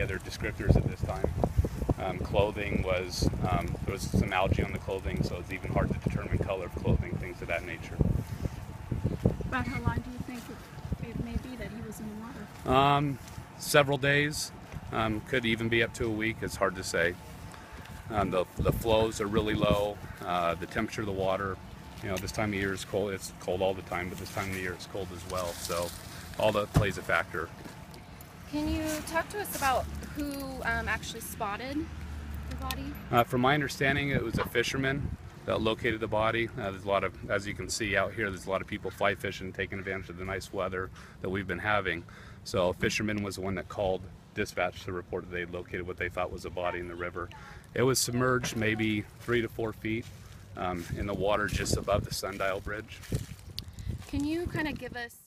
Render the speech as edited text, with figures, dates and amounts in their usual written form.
any other descriptors at this time. Clothing was, there was some algae on the clothing, so it's even hard to determine color of clothing, things of that nature. About how long do you think it may be that he was in the water? Several days, could even be up to a week, it's hard to say. The flows are really low, the temperature of the water, you know, this time of year is cold, it's cold all the time, but this time of the year it's cold as well, so all that plays a factor. Can you talk to us about who actually spotted the body? From my understanding, it was a fisherman that located the body. There's a lot of, as you can see out here, there's a lot of people fly fishing, taking advantage of the nice weather that we've been having. So a fisherman was the one that called dispatch to report that they located what they thought was a body in the river. It was submerged maybe 3 to 4 feet in the water just above the Sundial Bridge. Can you kind of give us